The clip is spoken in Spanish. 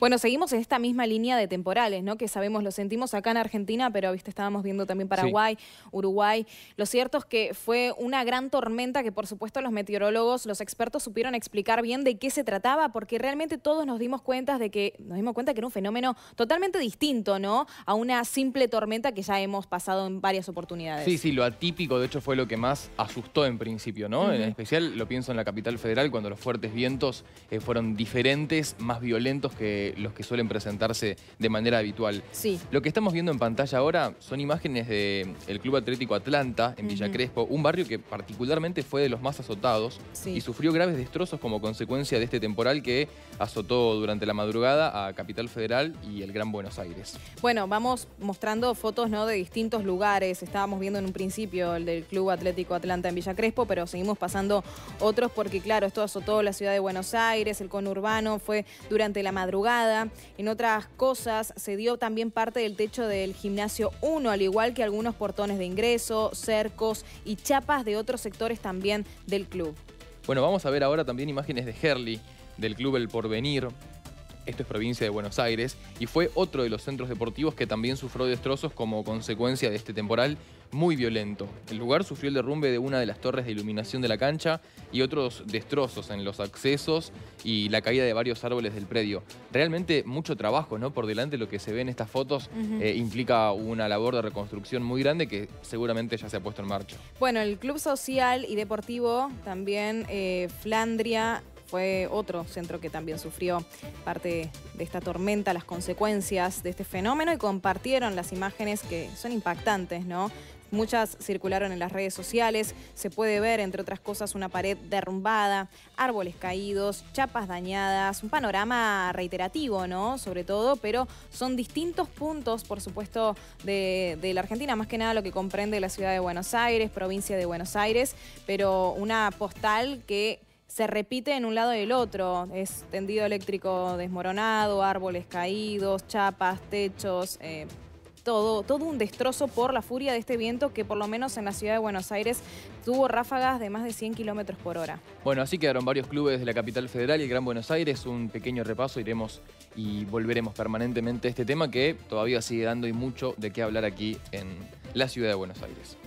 Bueno, seguimos en esta misma línea de temporales, ¿no? Que sabemos, lo sentimos acá en Argentina, pero viste, estábamos viendo también Paraguay, sí, Uruguay. Lo cierto es que fue una gran tormenta que por supuesto los meteorólogos, los expertos supieron explicar bien de qué se trataba, porque realmente todos nos dimos cuenta que era un fenómeno totalmente distinto, ¿no? A una simple tormenta que ya hemos pasado en varias oportunidades. Sí, sí, lo atípico de hecho fue lo que más asustó en principio, ¿no? En especial lo pienso en la Capital Federal, cuando los fuertes vientos fueron diferentes, más violentos que los que suelen presentarse de manera habitual. Sí. Lo que estamos viendo en pantalla ahora son imágenes del Club Atlético Atlanta en Villa Crespo, un barrio que particularmente fue de los más azotados, sí, y sufrió graves destrozos como consecuencia de este temporal que azotó durante la madrugada a Capital Federal y el Gran Buenos Aires. Bueno, vamos mostrando fotos, ¿no?, de distintos lugares. Estábamos viendo en un principio el del Club Atlético Atlanta en Villa Crespo, pero seguimos pasando otros porque, claro, esto azotó la ciudad de Buenos Aires, el conurbano fue durante la madrugada. En otras cosas, se dio también parte del techo del gimnasio 1, al igual que algunos portones de ingreso, cercos y chapas de otros sectores también del club. Bueno, vamos a ver ahora también imágenes de Gerli, del Club El Porvenir. Esto es provincia de Buenos Aires y fue otro de los centros deportivos que también sufrió destrozos como consecuencia de este temporal muy violento. El lugar sufrió el derrumbe de una de las torres de iluminación de la cancha y otros destrozos en los accesos y la caída de varios árboles del predio. Realmente mucho trabajo, ¿no? Por delante, lo que se ve en estas fotos implica una labor de reconstrucción muy grande que seguramente ya se ha puesto en marcha. Bueno, el Club Social y Deportivo también, Flandria, fue otro centro que también sufrió parte de esta tormenta, las consecuencias de este fenómeno, y compartieron las imágenes que son impactantes, ¿no? Muchas circularon en las redes sociales. Se puede ver, entre otras cosas, una pared derrumbada, árboles caídos, chapas dañadas, un panorama reiterativo, ¿no? Sobre todo, pero son distintos puntos, por supuesto, de la Argentina, más que nada lo que comprende la ciudad de Buenos Aires, provincia de Buenos Aires, pero una postal que se repite en un lado y el otro. Es tendido eléctrico desmoronado, árboles caídos, chapas, techos, todo un destrozo por la furia de este viento que por lo menos en la ciudad de Buenos Aires tuvo ráfagas de más de 100 kilómetros por hora. Bueno, así quedaron varios clubes de la Capital Federal y el Gran Buenos Aires. Un pequeño repaso, iremos y volveremos permanentemente a este tema que todavía sigue dando y mucho de qué hablar aquí en la ciudad de Buenos Aires.